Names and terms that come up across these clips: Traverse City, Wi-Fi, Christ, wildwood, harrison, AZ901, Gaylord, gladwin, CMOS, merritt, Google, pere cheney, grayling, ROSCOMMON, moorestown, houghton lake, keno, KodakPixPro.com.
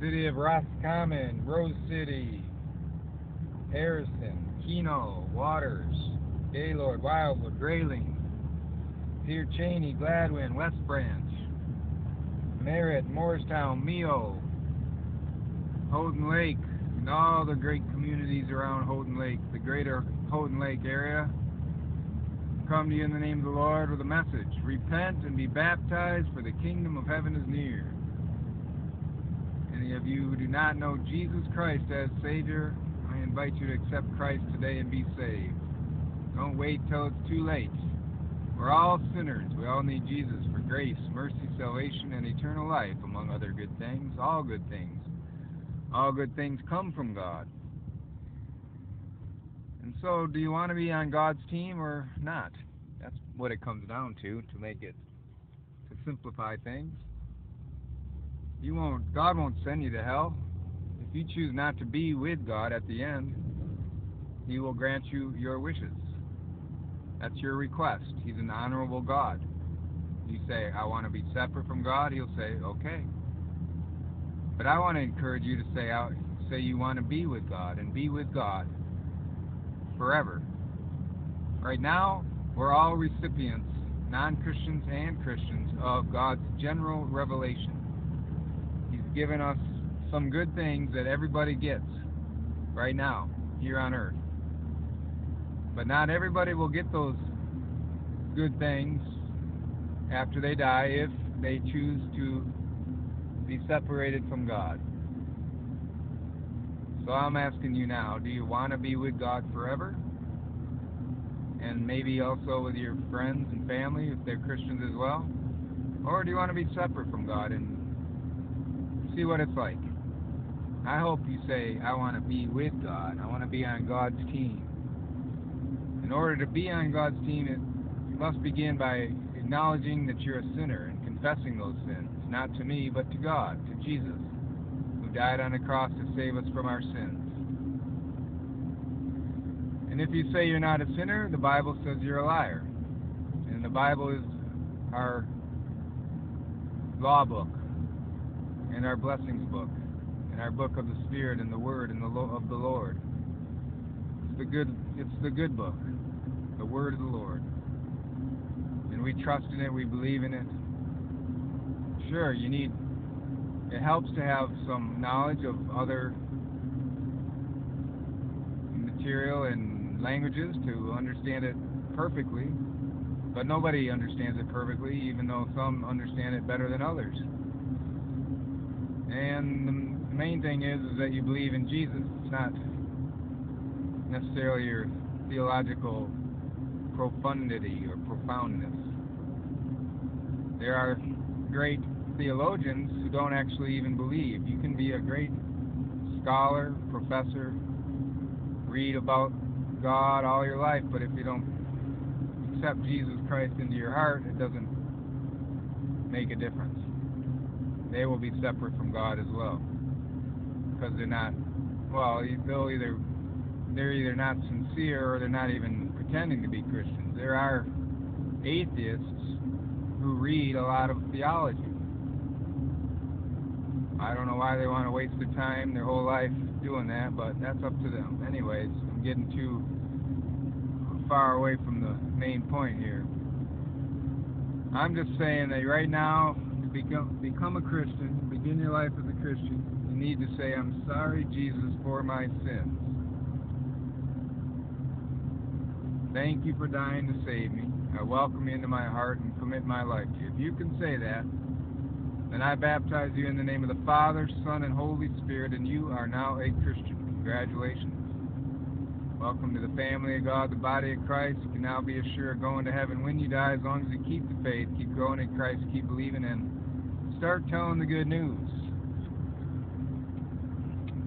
City of Roscommon, Rose City, Harrison, Keno, Waters, Gaylord, Wildwood, Grayling, Pere Cheney, Gladwin, West Branch, Merritt, Moorestown, Meo, Houghton Lake, and all the great communities around Houghton Lake, the greater Houghton Lake area. Come to you in the name of the Lord with a message. Repent and be baptized, for the kingdom of heaven is near. Any of you who do not know Jesus Christ as Savior, I invite you to accept Christ today and be saved. Don't wait till it's too late. We're all sinners. We all need Jesus for grace, mercy, salvation, and eternal life, among other good things, all good things. All good things come from God. And so, do you want to be on God's team or not? That's what it comes down to make it, to simplify things. God won't send you to hell. If you choose not to be with God at the end, He will grant you your wishes. That's your request. He's an honorable God. You say, I want to be separate from God, He'll say, okay. But I want to encourage you to say you want to be with God, and be with God forever. Right now, we're all recipients, non-Christians and Christians, of God's general revelation. He's given us some good things that everybody gets right now, here on earth. But not everybody will get those good things after they die if they choose to be separated from God. So I'm asking you now, do you want to be with God forever? And maybe also with your friends and family if they're Christians as well? Or do you want to be separate from God and see what it's like? I hope you say, I want to be with God. I want to be on God's team. In order to be on God's team, you must begin by acknowledging that you're a sinner and confessing those sins, not to me, but to God, to Jesus, who died on the cross to save us from our sins. And if you say you're not a sinner, the Bible says you're a liar. And the Bible is our law book, and our blessings book, and our book of the Spirit and the Word and of the Lord. It's the good book. The word of the Lord, and we trust in it, we believe in it. Sure, it helps to have some knowledge of other material and languages to understand it perfectly, but nobody understands it perfectly, even though some understand it better than others. And the main thing is that you believe in Jesus. It's not necessarily your theological profundity or profoundness. There are great theologians who don't actually even believe. You can be a great scholar, professor, read about God all your life, but if you don't accept Jesus Christ into your heart, it doesn't make a difference. They will be separate from God as well, because they're either not sincere or they're not even pretending to be Christians. There are atheists who read a lot of theology. I don't know why they want to waste their time, their whole life doing that, but that's up to them. Anyways, I'm getting too far away from the main point here. I'm just saying that right now, to become a Christian, begin your life as a Christian, you need to say, I'm sorry, Jesus, for my sins. Thank you for dying to save me. I welcome you into my heart and commit my life to you. If you can say that, then I baptize you in the name of the Father, Son, and Holy Spirit, and you are now a Christian. Congratulations. Welcome to the family of God, the body of Christ. You can now be assured of going to heaven when you die, as long as you keep the faith, keep growing in Christ, keep believing, and start telling the good news.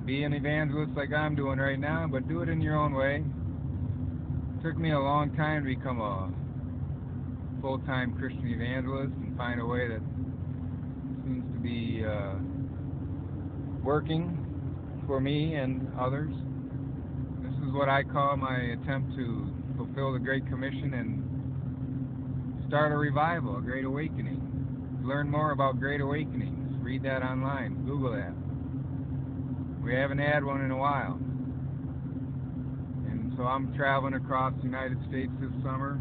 Be an evangelist like I'm doing right now, but do it in your own way. It took me a long time to become a full-time Christian evangelist and find a way that seems to be working for me and others. This is what I call my attempt to fulfill the Great Commission and start a revival, a Great Awakening. Learn more about Great Awakenings. Read that online. Google that. We haven't had one in a while. And so I'm traveling across the United States this summer,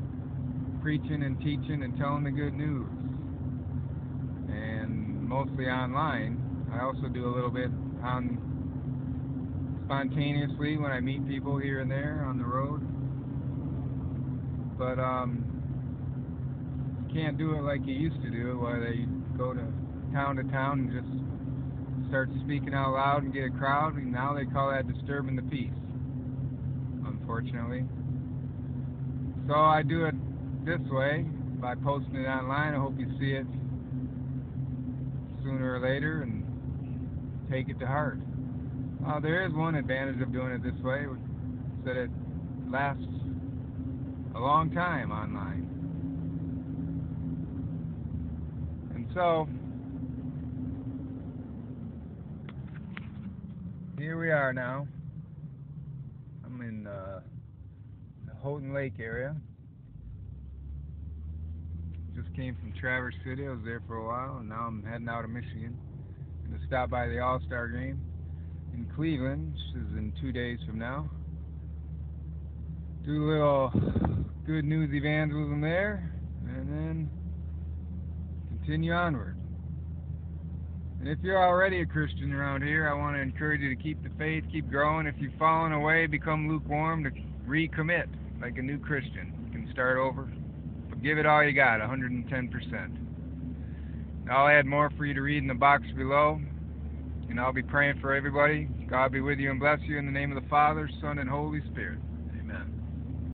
preaching and teaching and telling the good news. And mostly online. I also do a little bit spontaneously when I meet people here and there on the road. But you can't do it like you used to do, where they go to town and just start speaking out loud and get a crowd, and now they call that disturbing the peace, unfortunately. So I do it this way, by posting it online. I hope you see it sooner or later and take it to heart. There is one advantage of doing it this way, is that it lasts a long time online. And so, here we are now. I'm in the Houghton Lake area. Just came from Traverse City. I was there for a while, and now I'm heading out of Michigan. I'm going to stop by the All-Star game in Cleveland, which is in 2 days from now. Do a little good news evangelism there, and then continue onward. And if you're already a Christian around here, I want to encourage you to keep the faith, keep growing. If you've fallen away, become lukewarm, to recommit like a new Christian. You can start over, but give it all you got, 110%. I'll add more for you to read in the box below. And I'll be praying for everybody. God be with you and bless you in the name of the Father, Son, and Holy Spirit.